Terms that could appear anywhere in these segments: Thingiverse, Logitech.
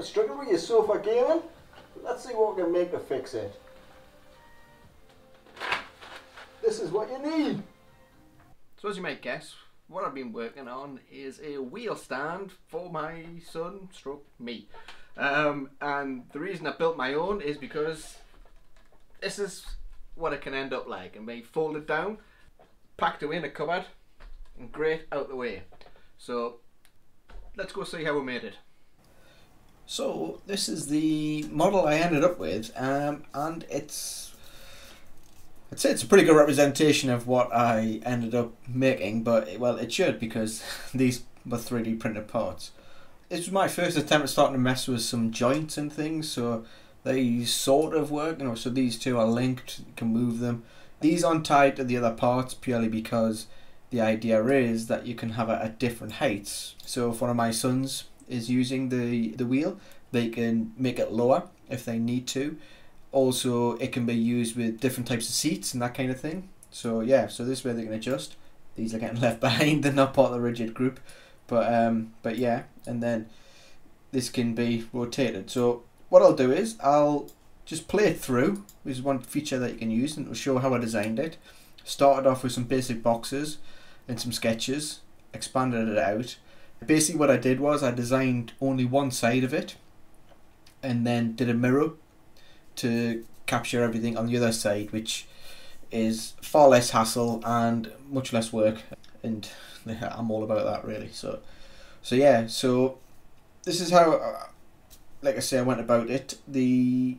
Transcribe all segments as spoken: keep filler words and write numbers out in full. to struggle with your sofa gaming. Let's see what we can make to fix it. This is what you need. So as you might guess, what I've been working on is a wheel stand for my son stroke me. Um, and the reason I built my own is because this is what it can end up like. And we fold it down, packed away in a cupboard, and grate out the way. So let's go see how we made it. So this is the model I ended up with, um, and it's, I'd say it's a pretty good representation of what I ended up making, but well, it should, because these were three D printed parts. It was my first attempt at starting to mess with some joints and things, so they sort of work, you know, so these two are linked, you can move them. These aren't tied to the other parts purely because the idea is that you can have it at different heights. So if one of my sons is using the the wheel, they can make it lower if they need to. Also, it can be used with different types of seats and that kind of thing. So yeah, so this way they can adjust. These are getting left behind, they're not part of the rigid group, but um but yeah, and then this can be rotated. So what I'll do is I'll just play it through. This is one feature that you can use, and it'll show how I designed it. Started off with some basic boxes and some sketches, expanded it out. Basically what I did was I designed only one side of it and then did a mirror to capture everything on the other side, which is far less hassle and much less work, and I'm all about that really. So so yeah, so this is how, like I say, I went about it. The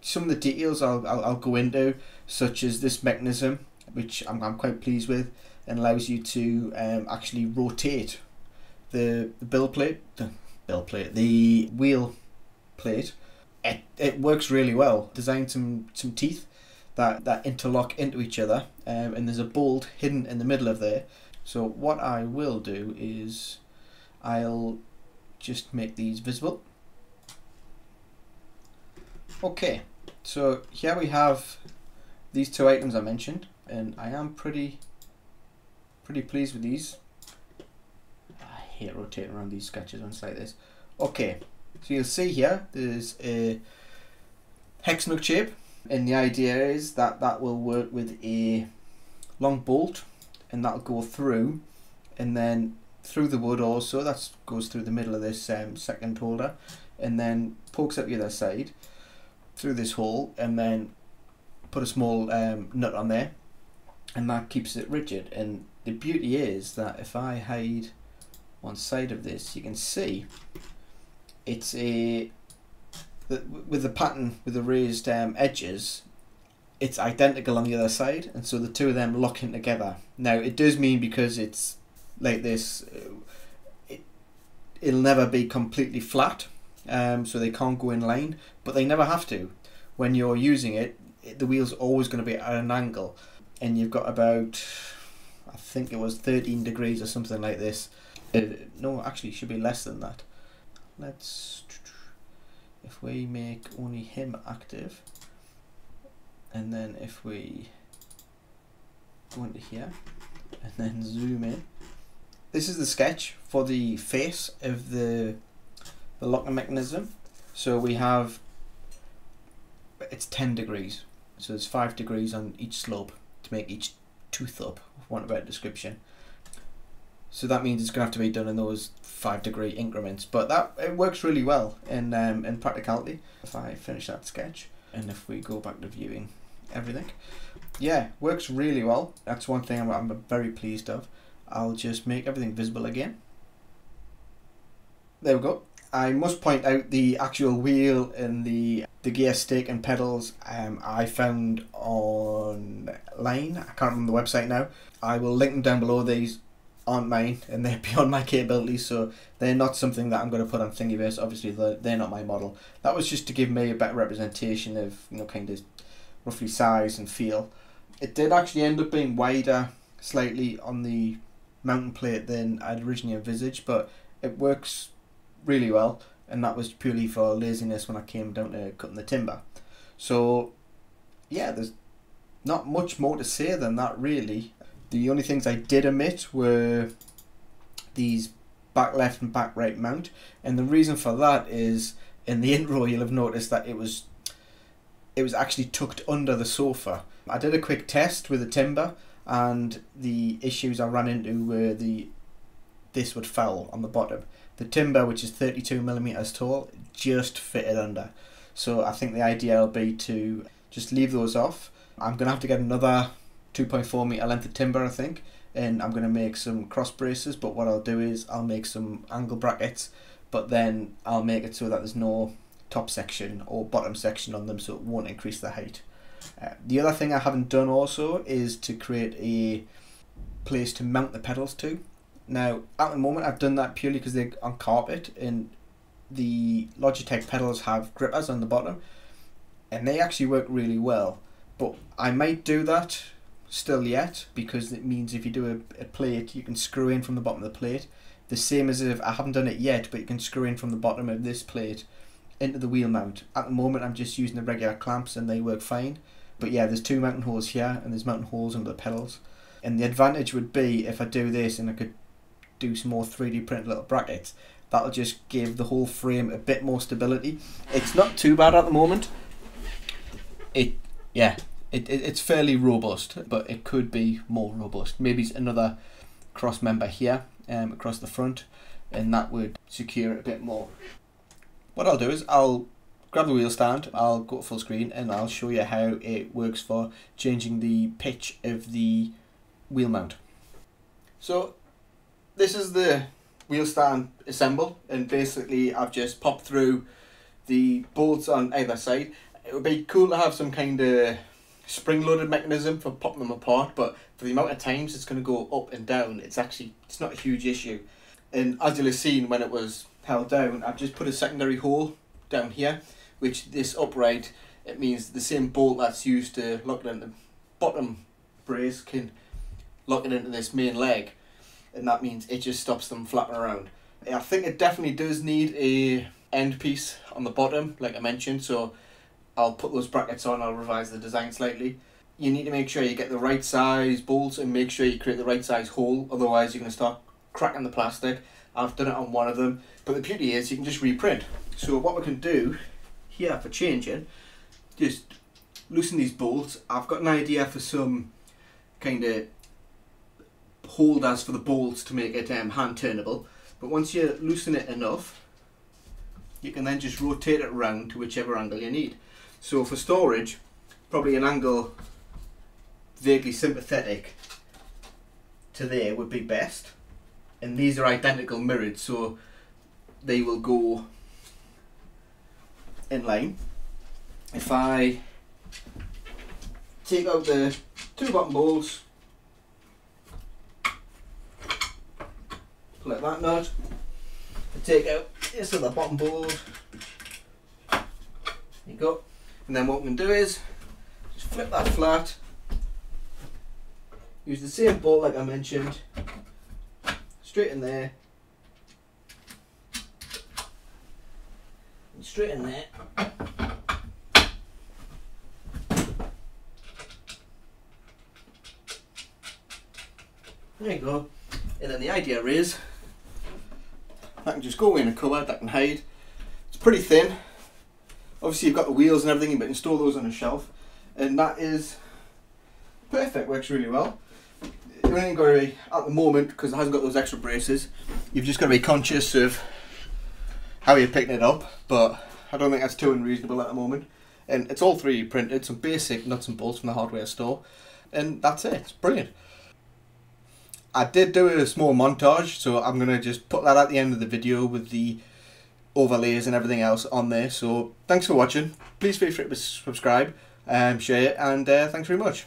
some of the details I'll, I'll, I'll go into, such as this mechanism, which I'm, I'm quite pleased with, and allows you to um, actually rotate the bill plate, the bill plate, the wheel plate. It, it works really well. Designed some some teeth that that interlock into each other, um, and there's a bolt hidden in the middle of there. So what I will do is I'll just make these visible. Okay, so here we have these two items I mentioned, and I am pretty pretty pleased with these. I hate rotating around these sketches once like this. Okay, so you'll see here there's a hex nut shape, and the idea is that that will work with a long bolt, and that'll go through and then through the wood also. That goes through the middle of this um, second holder and then pokes up the other side through this hole, and then put a small um, nut on there, and that keeps it rigid. And the beauty is that if I hide one side of this, you can see it's a with the pattern with the raised um, edges, it's identical on the other side, and so the two of them lock in together. Now it does mean, because it's like this, it, it'll never be completely flat, um, so they can't go in line, but they never have to. When you're using it, it the wheel's always going to be at an angle, and you've got about, I think it was thirteen degrees or something like this. It, no, actually it should be less than that. Let's, if we make only him active, and then if we go into here and then zoom in, this is the sketch for the face of the, the locking mechanism. So we have, it's ten degrees, so there's five degrees on each slope to make each tooth up, one about description. So that means it's going to have to be done in those five degree increments, but that it works really well in, um, in practicality. If I finish that sketch, and if we go back to viewing everything, yeah, works really well. That's one thing I'm, I'm very pleased of. I'll just make everything visible again. There we go. I must point out the actual wheel and the, the gear stick and pedals um, I found online. I can't remember the website now. I will link them down below. These aren't mine, and they're beyond my capabilities, so they're not something that I'm going to put on Thingiverse. Obviously they're not my model. That was just to give me a better representation of, you know, kind of roughly size and feel. It did actually end up being wider slightly on the mountain plate than I'd originally envisaged, but it works really well, and that was purely for laziness when I came down to cutting the timber. So yeah, there's not much more to say than that really. The only things I did omit were these back left and back right mount. And the reason for that is in the intro you'll have noticed that it was it was actually tucked under the sofa. I did a quick test with the timber, and the issues I ran into were the this would foul on the bottom. The timber, which is thirty-two millimeters tall, just fitted under. So I think the idea will be to just leave those off. I'm gonna have to get another two point four meter length of timber, I think, and I'm gonna make some cross braces, but what I'll do is I'll make some angle brackets, but then I'll make it so that there's no top section or bottom section on them, so it won't increase the height. Uh, the other thing I haven't done also is to create a place to mount the pedals to. Now at the moment I've done that purely because they're on carpet, and the Logitech pedals have grippers on the bottom and they actually work really well, but I might do that still yet, because it means if you do a, a plate you can screw in from the bottom of the plate, the same as if I haven't done it yet, but you can screw in from the bottom of this plate into the wheel mount. At the moment I'm just using the regular clamps and they work fine, but yeah, there's two mounting holes here and there's mounting holes under the pedals, and the advantage would be if I do this and I could do some more three D print little brackets, that'll just give the whole frame a bit more stability. It's not too bad at the moment. It yeah it, it it's fairly robust, but it could be more robust. Maybe another cross member here um, across the front, and that would secure it a bit more. What I'll do is I'll grab the wheel stand, I'll go full screen, and I'll show you how it works for changing the pitch of the wheel mount. So this is the wheel stand assembled, and basically I've just popped through the bolts on either side. It would be cool to have some kind of spring-loaded mechanism for popping them apart, but for the amount of times it's going to go up and down, it's actually it's not a huge issue. And as you'll have seen when it was held down, I've just put a secondary hole down here, which this upright, it means the same bolt that's used to lock it into the bottom brace can lock it into this main leg. And that means it just stops them flapping around. I think it definitely does need a end piece on the bottom, like I mentioned, so I'll put those brackets on, I'll revise the design slightly. You need to make sure you get the right size bolts and make sure you create the right size hole, otherwise you're going to start cracking the plastic. I've done it on one of them, but the beauty is you can just reprint. So what we can do here for changing, just loosen these bolts. I've got an idea for some kind of holders for the bolts to make it um, hand turnable, but once you loosen it enough you can then just rotate it around to whichever angle you need. So for storage, probably an angle vaguely sympathetic to there would be best, and these are identical mirrored so they will go in line. If I take out the two bottom bolts, like that nut, I take out this other bottom board, there you go, and then what we can do is just flip that flat, use the same bolt like I mentioned, straight in there, and straight in there, there you go. And then the idea is that can just go in a cupboard, that can hide. It's pretty thin. Obviously you've got the wheels and everything, but install those on a shelf. And that is perfect, works really well. You only got to be, at the moment, because it hasn't got those extra braces, you've just got to be conscious of how you're picking it up, but I don't think that's too unreasonable at the moment. And it's all three D printed, some basic nuts and bolts from the hardware store. And that's it, it's brilliant. I did do a small montage, so I'm going to just put that at the end of the video with the overlays and everything else on there. So thanks for watching. Please feel free to subscribe, um, share it, and uh, thanks very much.